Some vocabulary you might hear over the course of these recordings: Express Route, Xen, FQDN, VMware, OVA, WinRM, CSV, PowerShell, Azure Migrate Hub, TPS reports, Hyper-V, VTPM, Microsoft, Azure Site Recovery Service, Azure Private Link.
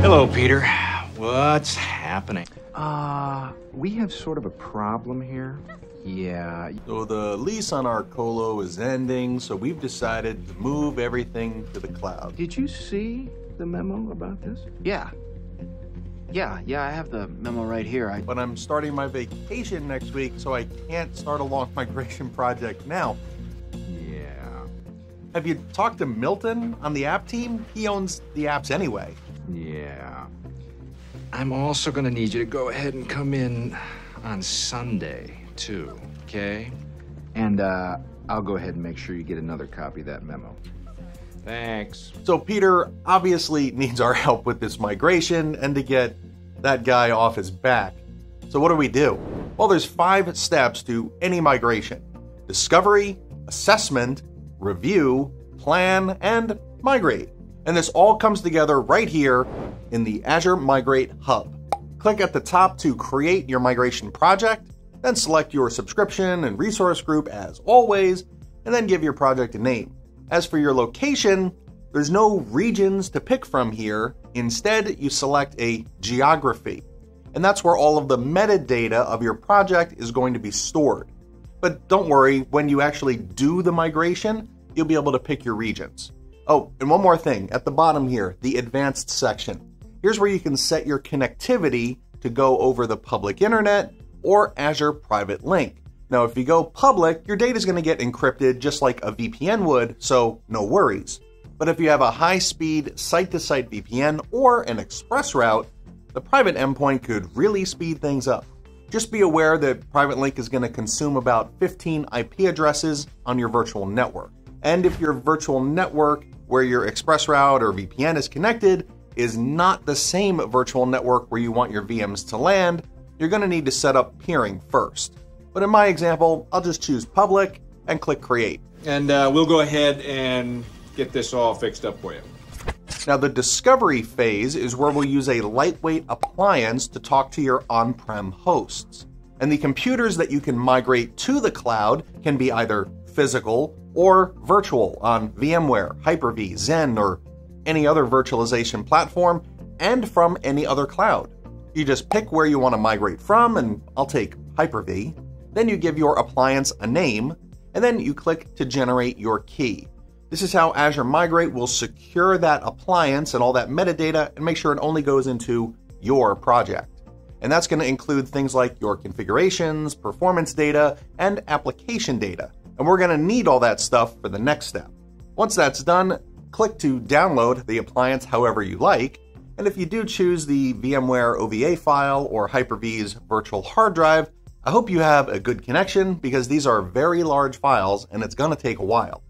Hello, Peter. What's happening? We have sort of a problem here. Yeah. So the lease on our colo is ending, so we've decided to move everything to the cloud. Did you see the memo about this? Yeah, I have the memo right here. But I'm starting my vacation next week, so I can't start a long migration project now. Yeah. Have you talked to Milton on the app team? He owns the apps anyway. Yeah. I'm also gonna need you to go ahead and come in on Sunday, too, okay? And I'll go ahead and make sure you get another copy of that memo. Thanks. So Peter obviously needs our help with this migration and to get that guy off his back. So what do we do? Well, there's 5 steps to any migration: discovery, assessment, review, plan, and migrate. And this all comes together right here in the Azure Migrate Hub. Click at the top to create your migration project, then select your subscription and resource group as always, and then give your project a name. As for your location, there's no regions to pick from here. Instead, you select a geography, and that's where all of the metadata of your project is going to be stored. But don't worry, when you actually do the migration, you'll be able to pick your regions. Oh, and one more thing, at the bottom here, the advanced section. Here's where you can set your connectivity to go over the public internet or Azure Private Link. Now, if you go public, your data is going to get encrypted just like a VPN would, so no worries. But if you have a high-speed site-to-site VPN or an express route, the private endpoint could really speed things up. Just be aware that Private Link is going to consume about 15 IP addresses on your virtual network. And if your virtual network where your express route or VPN is connected is not the same virtual network where you want your VMs to land, you're going to need to set up peering first. But in my example, I'll just choose public and click create. And we'll go ahead and get this all fixed up for you. Now the discovery phase is where we'll use a lightweight appliance to talk to your on-prem hosts. And the computers that you can migrate to the cloud can be either physical or virtual on VMware, Hyper-V, Xen, or any other virtualization platform, and from any other cloud. You just pick where you want to migrate from, and I'll take Hyper-V. Then you give your appliance a name, and then you click to generate your key. This is how Azure Migrate will secure that appliance and all that metadata and make sure it only goes into your project. And that's going to include things like your configurations, performance data, and application data. And we're going to need all that stuff for the next step. Once that's done, click to download the appliance however you like. And if you do choose the VMware OVA file or Hyper-V's virtual hard drive, I hope you have a good connection because these are very large files and it's going to take a while.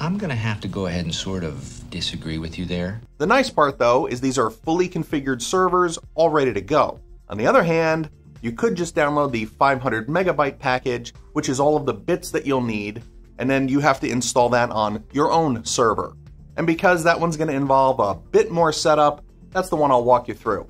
I'm going to have to go ahead and sort of disagree with you there. The nice part though is these are fully configured servers all ready to go. On the other hand, you could just download the 500 megabyte package, which is all of the bits that you'll need, and then you have to install that on your own server. And because that one's going to involve a bit more setup, that's the one I'll walk you through.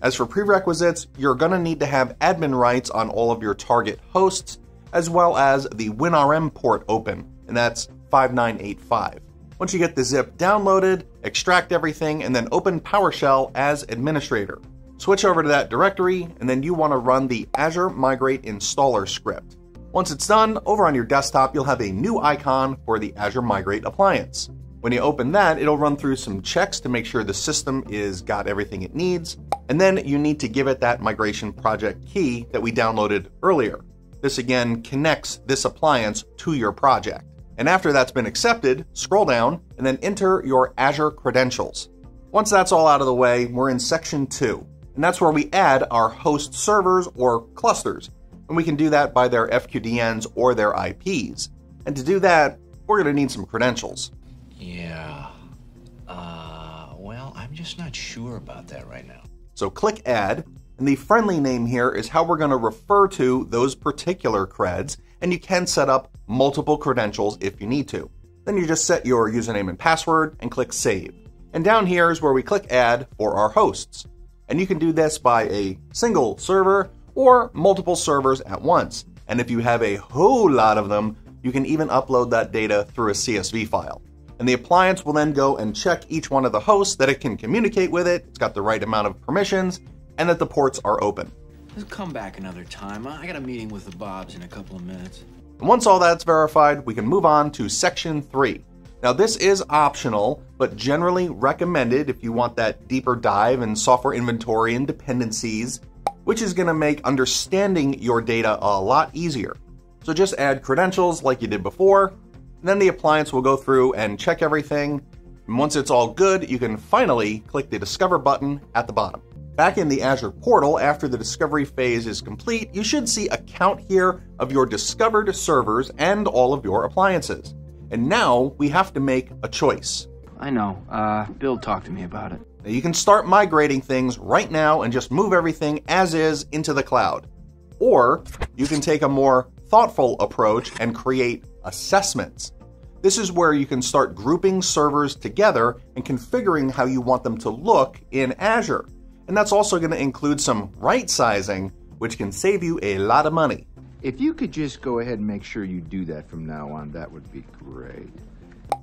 As for prerequisites, you're going to need to have admin rights on all of your target hosts, as well as the WinRM port open, and that's 5985. Once you get the zip downloaded, extract everything, and then open PowerShell as administrator. Switch over to that directory, and then you want to run the Azure Migrate installer script. Once it's done, over on your desktop, you'll have a new icon for the Azure Migrate appliance. When you open that, it'll run through some checks to make sure the system is got everything it needs, and then you need to give it that migration project key that we downloaded earlier. This again connects this appliance to your project. And after that's been accepted, scroll down and then enter your Azure credentials. Once that's all out of the way, we're in section 2, and that's where we add our host servers or clusters, and we can do that by their FQDNs or their IPs. And to do that, we're going to need some credentials. Yeah, well, I'm just not sure about that right now. So click add, and the friendly name here is how we're going to refer to those particular creds, and you can set up multiple credentials if you need to. Then you just set your username and password and click save. And down here is where we click add for our hosts. And you can do this by a single server or multiple servers at once. And if you have a whole lot of them, you can even upload that data through a CSV file. and the appliance will then go and check each one of the hosts that it can communicate with it, it's got the right amount of permissions, and that the ports are open. I'll come back another time. I got a meeting with the Bobs in a couple of minutes. And once all that's verified, we can move on to section 3. Now this is optional, but generally recommended if you want that deeper dive in software inventory and dependencies, which is gonna make understanding your data a lot easier. So just add credentials like you did before, and then the appliance will go through and check everything. And once it's all good, you can finally click the Discover button at the bottom. Back in the Azure portal, after the discovery phase is complete, you should see a count here of your discovered servers and all of your appliances. And now we have to make a choice. I know, Bill talked to me about it. Now you can start migrating things right now and just move everything as is into the cloud. Or you can take a more thoughtful approach and create assessments. This is where you can start grouping servers together and configuring how you want them to look in Azure. And that's also going to include some right sizing, which can save you a lot of money. If you could just go ahead and make sure you do that from now on, that would be great.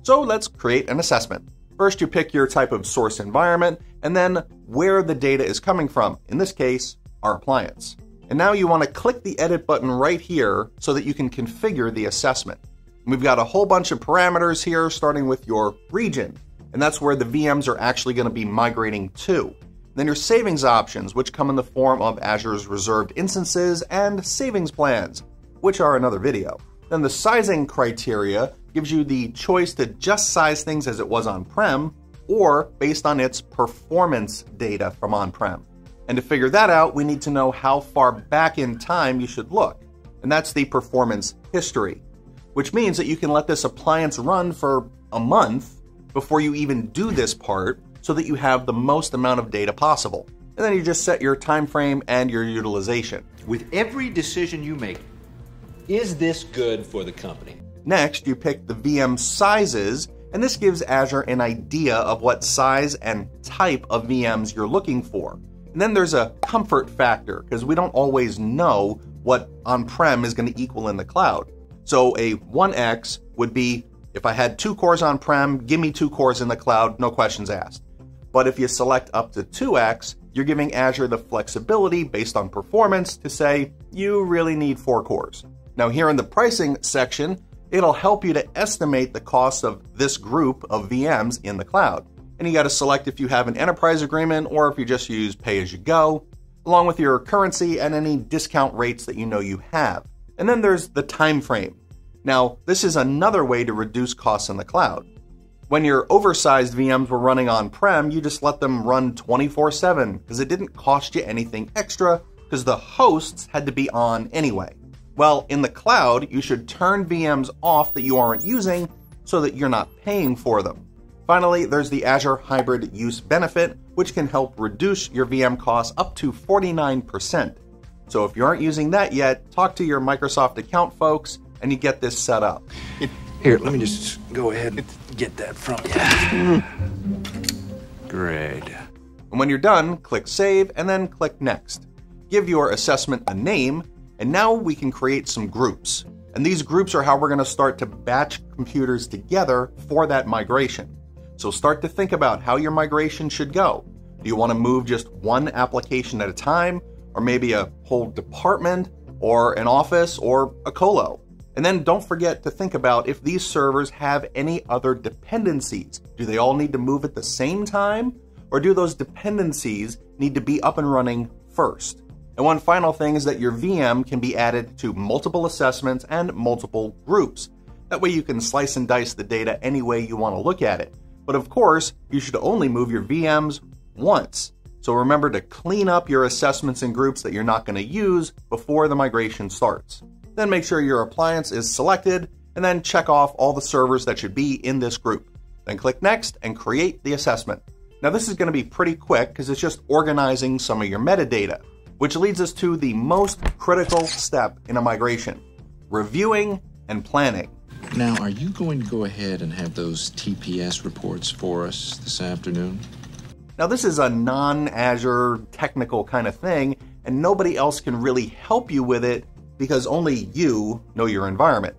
So let's create an assessment. First, you pick your type of source environment and then where the data is coming from, in this case, our appliance. And now you want to click the edit button right here so that you can configure the assessment. We've got a whole bunch of parameters here, starting with your region, and that's where the VMs are actually going to be migrating to. Then your savings options, which come in the form of Azure's reserved instances and savings plans, which are another video. Then the sizing criteria gives you the choice to just size things as it was on-prem or based on its performance data from on-prem. And to figure that out, we need to know how far back in time you should look. And that's the performance history, which means that you can let this appliance run for a month before you even do this part, so that you have the most amount of data possible. And then you just set your time frame and your utilization. With every decision you make, is this good for the company? Next, you pick the VM sizes, and this gives Azure an idea of what size and type of VMs you're looking for. And then there's a comfort factor, because we don't always know what on-prem is going to equal in the cloud. So a 1x would be, if I had 2 cores on-prem, give me 2 cores in the cloud, no questions asked. But if you select up to 2x, you're giving Azure the flexibility based on performance to say, you really need 4 cores. Now here in the pricing section, it'll help you to estimate the cost of this group of VMs in the cloud. And you gotta select if you have an enterprise agreement or if you just use pay-as-you-go, along with your currency and any discount rates that you know you have. And then there's the time frame. Now, this is another way to reduce costs in the cloud. When your oversized VMs were running on-prem, you just let them run 24/7 because it didn't cost you anything extra because the hosts had to be on anyway. Well, in the cloud, you should turn VMs off that you aren't using so that you're not paying for them. Finally, there's the Azure Hybrid Use Benefit, which can help reduce your VM costs up to 49%. So if you aren't using that yet, talk to your Microsoft account folks and you get this set up. Here, let me just go ahead and get that from you. Great. And when you're done, click Save and then click Next. Give your assessment a name, and now we can create some groups. And these groups are how we're gonna start to batch computers together for that migration. So start to think about how your migration should go. Do you wanna move just one application at a time, or maybe a whole department, or an office, or a colo? And then don't forget to think about if these servers have any other dependencies. Do they all need to move at the same time? Or do those dependencies need to be up and running first? And one final thing is that your VM can be added to multiple assessments and multiple groups. That way you can slice and dice the data any way you want to look at it. But of course, you should only move your VMs once. So remember to clean up your assessments and groups that you're not going to use before the migration starts. Then make sure your appliance is selected, and then check off all the servers that should be in this group. Then click Next and create the assessment. Now this is going to be pretty quick because it's just organizing some of your metadata, which leads us to the most critical step in a migration, reviewing and planning. Now, are you going to go ahead and have those TPS reports for us this afternoon? Now this is a non-Azure technical kind of thing, and nobody else can really help you with it because only you know your environment.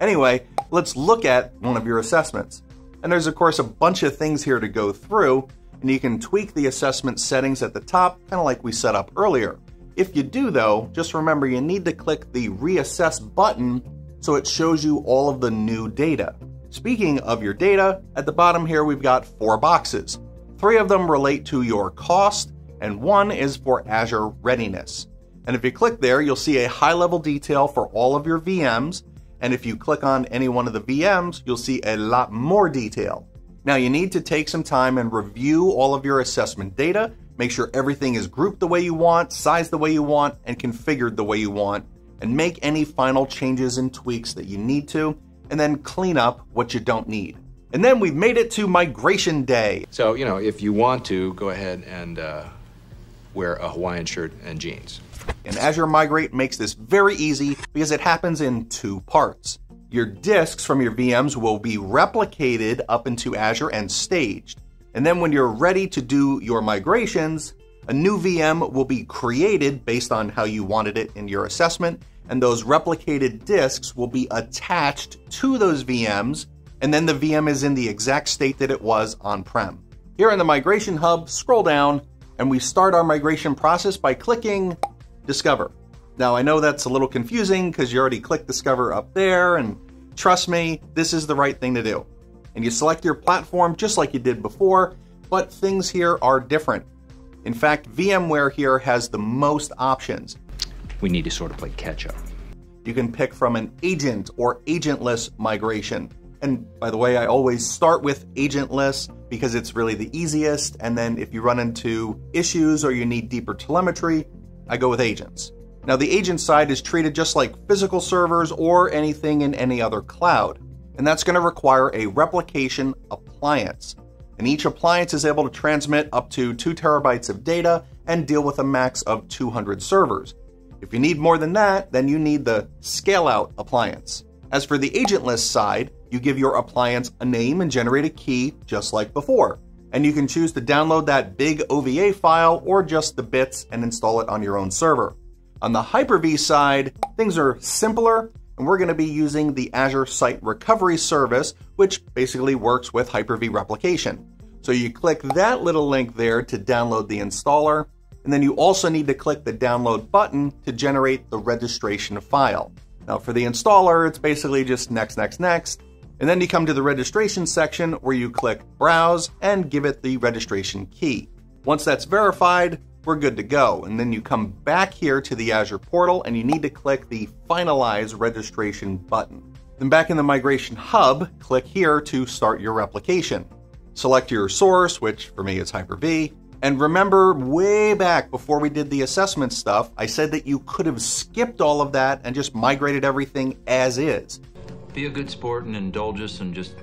Anyway, let's look at one of your assessments. And there's of course a bunch of things here to go through, and you can tweak the assessment settings at the top, kind of like we set up earlier. If you do though, just remember you need to click the reassess button so it shows you all of the new data. Speaking of your data, at the bottom here we've got 4 boxes. 3 of them relate to your cost, and 1 is for Azure readiness. And if you click there, you'll see a high-level detail for all of your VMs, and if you click on any one of the VMs, you'll see a lot more detail. Now you need to take some time and review all of your assessment data, make sure everything is grouped the way you want, sized the way you want, and configured the way you want, and make any final changes and tweaks that you need to, and then clean up what you don't need. And then we've made it to migration day. So, you know, if you want to, go ahead and wear a Hawaiian shirt and jeans. And Azure Migrate makes this very easy because it happens in 2 parts. Your disks from your VMs will be replicated up into Azure and staged. And then when you're ready to do your migrations, a new VM will be created based on how you wanted it in your assessment, and those replicated disks will be attached to those VMs, and then the VM is in the exact state that it was on-prem. Here in the Migration Hub, scroll down, and we start our migration process by clicking Discover. Now I know that's a little confusing because you already clicked Discover up there, and trust me, this is the right thing to do. And you select your platform just like you did before, but things here are different. In fact, VMware here has the most options. We need to sort of play catch up. You can pick from an agent or agentless migration. And by the way, I always start with agentless because it's really the easiest. And then if you run into issues or you need deeper telemetry, I go with agents. Now the agent side is treated just like physical servers or anything in any other cloud. And that's going to require a replication appliance. And each appliance is able to transmit up to 2 terabytes of data and deal with a max of 200 servers. If you need more than that, then you need the scale out appliance. As for the agentless side, you give your appliance a name and generate a key just like before. And you can choose to download that big OVA file or just the bits and install it on your own server. On the Hyper-V side, things are simpler, and we're going to be using the Azure Site Recovery Service, which basically works with Hyper-V replication. So you click that little link there to download the installer, and then you also need to click the download button to generate the registration file. Now for the installer, it's basically just next, next, next, and then you come to the registration section where you click browse and give it the registration key. Once that's verified, we're good to go. And then you come back here to the Azure portal and you need to click the finalize registration button. Then back in the Migration Hub, click here to start your replication. Select your source, which for me is Hyper-V. And remember way back before we did the assessment stuff, I said that you could have skipped all of that and just migrated everything as is. Be a good sport and indulge us and just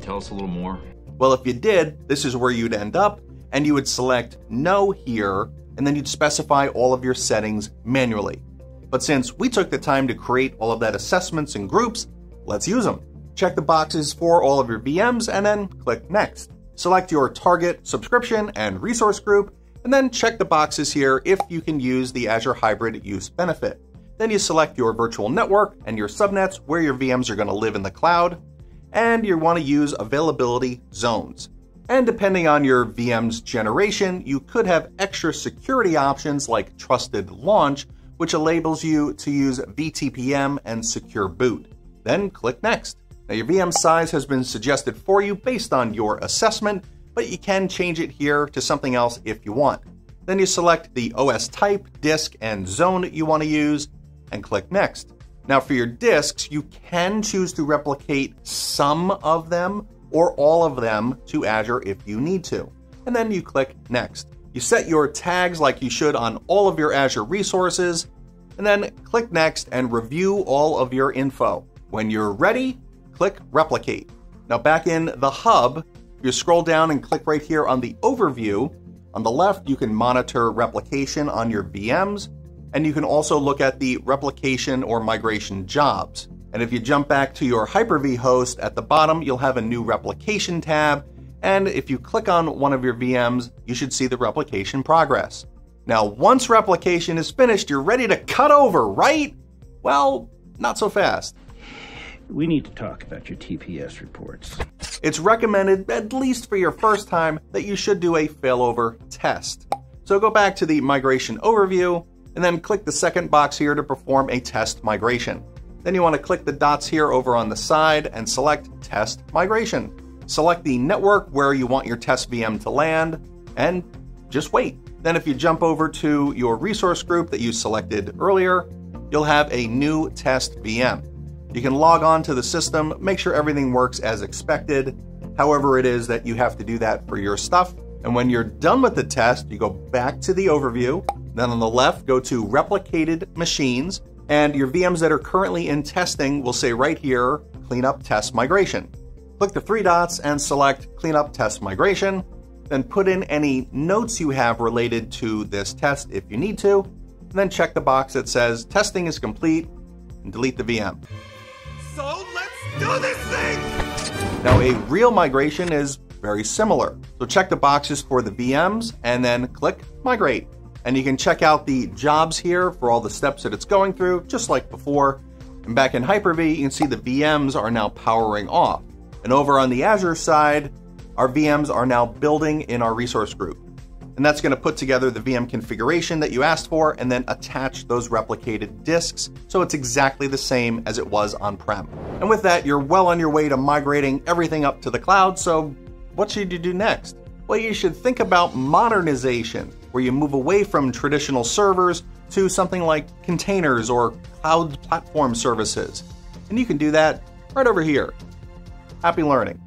tell us a little more. Well, if you did, this is where you'd end up. And you would select no here, and then you'd specify all of your settings manually. But since we took the time to create all of that assessments and groups, let's use them. Check the boxes for all of your VMs and then click next. Select your target subscription and resource group, and then check the boxes here if you can use the Azure Hybrid Use Benefit. Then you select your virtual network and your subnets where your VMs are going to live in the cloud, and you want to use availability zones. And depending on your VM's generation, you could have extra security options like Trusted Launch, which enables you to use VTPM and Secure Boot. Then click Next. Now your VM size has been suggested for you based on your assessment, but you can change it here to something else if you want. Then you select the OS type, disk, and zone you want to use, and click Next. Now for your disks, you can choose to replicate some of them, or all of them to Azure if you need to. And then you click Next. You set your tags like you should on all of your Azure resources, and then click Next and review all of your info. When you're ready, click Replicate. Now back in the hub, you scroll down and click right here on the overview. On the left, you can monitor replication on your VMs, and you can also look at the replication or migration jobs. And if you jump back to your Hyper-V host, at the bottom, you'll have a new replication tab. And if you click on one of your VMs, you should see the replication progress. Now, once replication is finished, you're ready to cut over, right? Well, not so fast. we need to talk about your TPS reports. It's recommended, at least for your first time, that you should do a failover test. So go back to the migration overview, and then click the second box here to perform a test migration. Then you want to click the dots here over on the side and select test migration. Select the network where you want your test VM to land, and just wait. Then if you jump over to your resource group that you selected earlier, you'll have a new test VM. You can log on to the system, make sure everything works as expected, however it is that you have to do that for your stuff. And when you're done with the test, you go back to the overview. Then on the left, go to replicated machines, and your VMs that are currently in testing will say right here, clean up test migration. Click the three dots and select clean up test migration, then put in any notes you have related to this test if you need to, and then check the box that says testing is complete and delete the VM. So let's do this thing! Now a real migration is very similar. So check the boxes for the VMs and then click migrate. And you can check out the jobs here for all the steps that it's going through, just like before. And back in Hyper-V, you can see the VMs are now powering off. And over on the Azure side, our VMs are now building in our resource group. And that's gonna put together the VM configuration that you asked for and then attach those replicated disks so it's exactly the same as it was on-prem. And with that, you're well on your way to migrating everything up to the cloud, so what should you do next? Well, you should think about modernization, where you move away from traditional servers to something like containers or cloud platform services. And you can do that right over here. Happy learning.